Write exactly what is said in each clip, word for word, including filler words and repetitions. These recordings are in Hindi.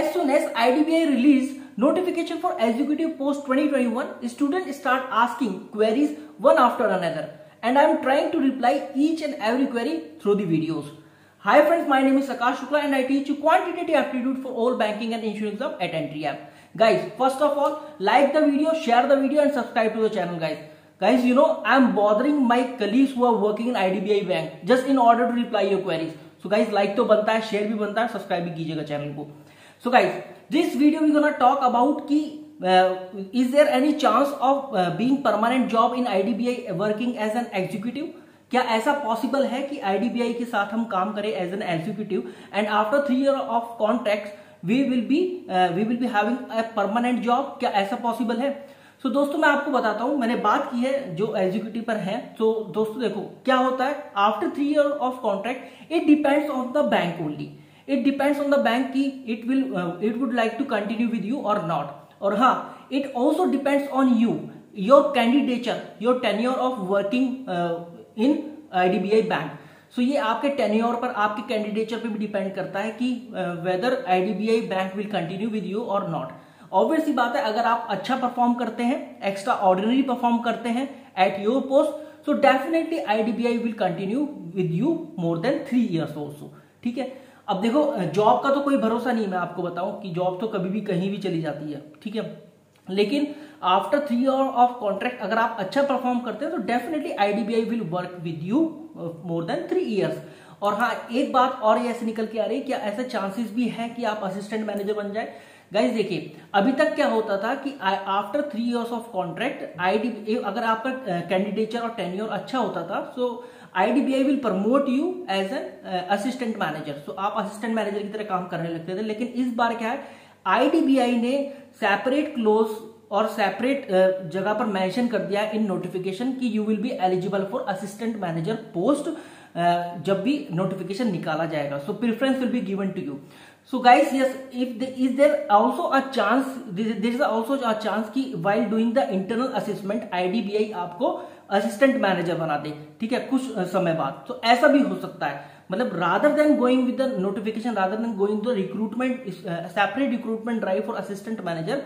as soon as I D B I release notification for executive post twenty twenty-one, students start asking queries one after another, and I am trying to reply each and every query through the videos. Hi friends, my name is Akash Shukla and I teach you quantitative aptitude for all banking and insurance exam at Entry app. Guys, first of all, like the video, share the video and subscribe to the channel guys. Guys, you know, I am bothering my colleagues who are working in I D B I Bank just in order to reply your queries. So guys, like तो बनता है, share भी बनता है, सब्सक्राइब भी कीजिएगा चैनल को. So guys, this video we gonna talk about कि uh, is there any chance of uh, being permanent job in I D B I working as an executive? क्या ऐसा पॉसिबल है कि I D B I के साथ हम काम करें as an executive and after three year of contract we will be we will be having a permanent job, क्या ऐसा पॉसिबल है? सो so, दोस्तों मैं आपको बताता हूं, मैंने बात की है जो एग्जीक्यूटिव पर है. तो so, दोस्तों देखो क्या होता है after three year of contract, it depends on the bank only, it depends on the bank की it will it would like to continue with you और नॉट. और हाँ, it also depends on you, your candidature, your tenure of working in I D B I bank. So ये आपके टेन्योर पर, आपके कैंडिडेचर पे भी डिपेंड करता है कि whether I D B I bank will continue with you और नॉट. ऑब्वियस सी बात है, अगर आप अच्छा परफॉर्म करते हैं, एक्स्ट्रा ऑर्डिनरी परफॉर्म करते हैं at your post, so definitely I D B I will continue with you more than three years also. ठीक है, अब देखो जॉब का तो कोई भरोसा नहीं, मैं आपको बताऊं कि जॉब तो कभी भी कहीं भी चली जाती है. ठीक है, लेकिन after three year of contract अगर आप अच्छा परफॉर्म करते हैं तो definitely I D B I will work with you more than three years. और हाँ, एक बात और ऐसे निकल के आ रही है, क्या ऐसा चांसेस भी है कि आप असिस्टेंट मैनेजर बन जाए? गाइज देखिए, अभी तक क्या होता था कि after three years of contract I D B I, अगर आपका कैंडिडेचर और टेन्योर अच्छा होता था so I D B I will promote you as an assistant manager. So आप असिस्टेंट मैनेजर की तरह काम करने लगते थे. लेकिन इस बार क्या है, I D B I ने सेपरेट क्लोज और सेपरेट जगह पर मेंशन कर दिया इन नोटिफिकेशन कि you will be eligible for assistant manager post जब भी नोटिफिकेशन निकाला जाएगा. So preference will be given to you. So guys yes, if is there also a chance, there is also a chance कि while doing the internal assessment I D B I आपको असिस्टेंट मैनेजर बना दे. ठीक है, कुछ समय बाद. तो so, ऐसा भी हो सकता है, मतलब rather than going with the notification, rather than going the recruitment, separate recruitment drive for assistant manager,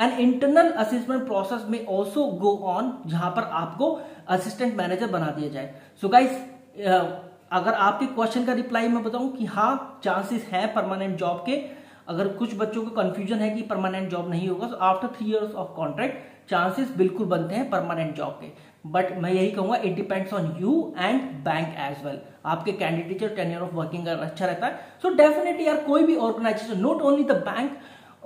and internal assessment process में ऑल्सो गो ऑन जहां पर आपको असिस्टेंट मैनेजर बना दिया जाए. सो so गाइस, अगर आपके क्वेश्चन का रिप्लाई मैं बताऊं कि हाँ चांसेस हैं परमानेंट जॉब के. अगर कुछ बच्चों को कंफ्यूजन है कि परमानेंट जॉब नहीं होगा, so after three years of contract chances बिल्कुल बनते हैं परमानेंट जॉब के. बट मैं यही कहूंगा it depends on you and bank as well. आपके कैंडिडेट टेन्योर ऑफ वर्किंग अगर अच्छा रहता है सो डेफिनेटली यार, कोई भी organisation, not only the bank,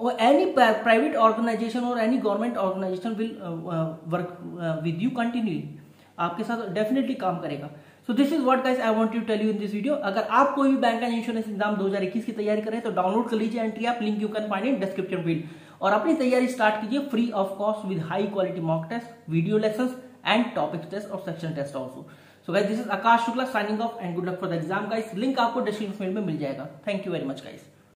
or any private organization or any government organization will uh, work uh, with you continually. आपके साथ डेफिनेटली काम करेगा. So this is what guys I want to tell you in this video. अगर आप कोई भी बैंक एंड इंश्योरेंस एग्जाम दो हज़ार इक्कीस की तैयारी कर रहे हैं तो डाउनलोड कर लीजिए entry app, link you can find in description field, और अपनी तैयारी स्टार्ट कीजिए free of cost with high quality mock test, video lesson and topic test और section test also. So guys, this is Akash Shukla signing off and good luck for the exam guys. Link आपको डिस्क्रिप्शन फील्ड में मिल जाएगा. Thank you very much guys.